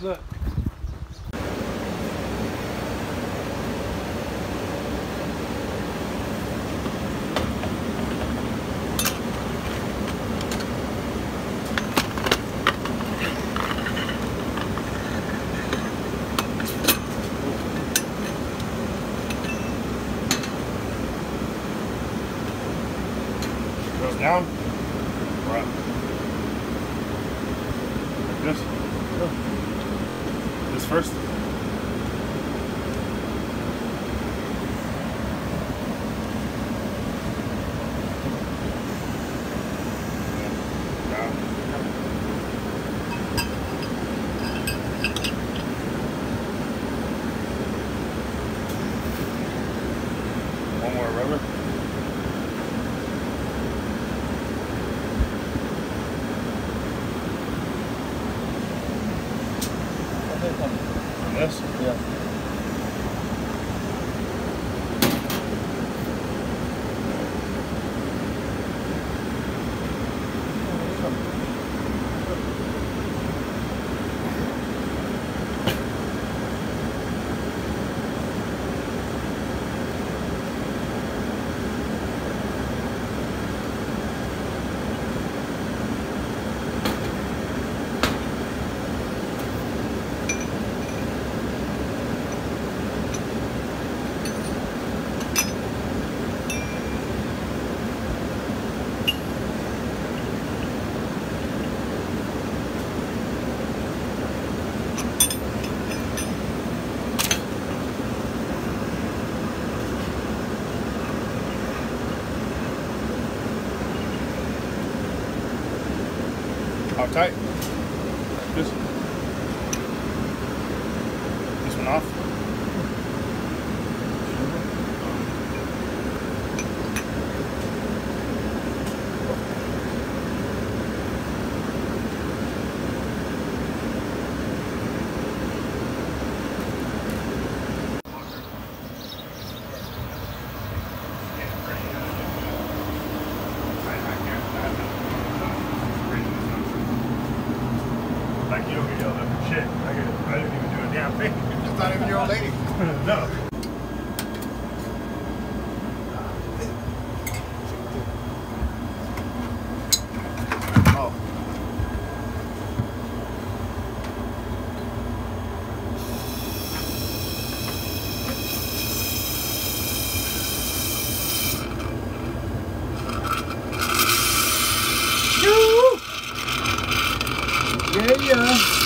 Look. Down or up? Like this? This first? Down. One more rubber. This? Yeah. How tight? This one off? You don't get yelled at for shit. I didn't even do a damn thing. It's not even your old lady. No. Yeah.